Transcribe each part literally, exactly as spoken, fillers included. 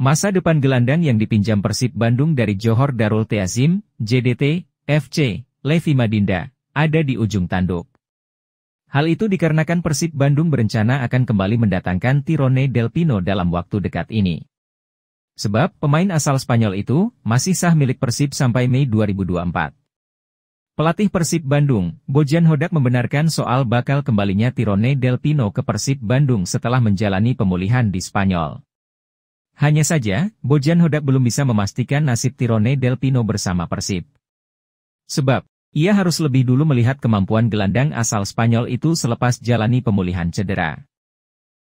Masa depan gelandang yang dipinjam Persib Bandung dari Johor Darul Ta'zim, J D T, F C, Levy Madinda, ada di ujung tanduk. Hal itu dikarenakan Persib Bandung berencana akan kembali mendatangkan Tyronne del Pino dalam waktu dekat ini. Sebab pemain asal Spanyol itu masih sah milik Persib sampai Mei dua ribu dua puluh empat. Pelatih Persib Bandung, Bojan Hodak, membenarkan soal bakal kembalinya Tyronne del Pino ke Persib Bandung setelah menjalani pemulihan di Spanyol. Hanya saja, Bojan Hodak belum bisa memastikan nasib Tyronne del Pino bersama Persib. Sebab, ia harus lebih dulu melihat kemampuan gelandang asal Spanyol itu selepas jalani pemulihan cedera.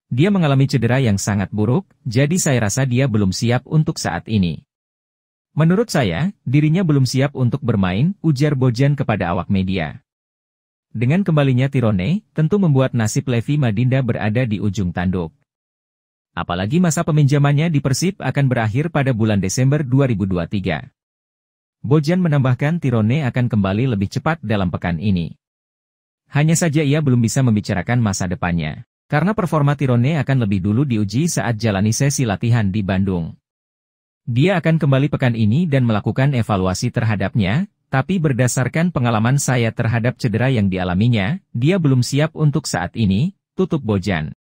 Dia mengalami cedera yang sangat buruk, jadi saya rasa dia belum siap untuk saat ini. Menurut saya, dirinya belum siap untuk bermain, ujar Bojan kepada awak media. Dengan kembalinya Tyronne, tentu membuat nasib Levy Madinda berada di ujung tanduk. Apalagi masa peminjamannya di Persib akan berakhir pada bulan Desember dua ribu dua puluh tiga. Bojan menambahkan Tyronne akan kembali lebih cepat dalam pekan ini. Hanya saja ia belum bisa membicarakan masa depannya, karena performa Tyronne akan lebih dulu diuji saat jalani sesi latihan di Bandung. Dia akan kembali pekan ini dan melakukan evaluasi terhadapnya, tapi berdasarkan pengalaman saya terhadap cedera yang dialaminya, dia belum siap untuk saat ini, tutup Bojan.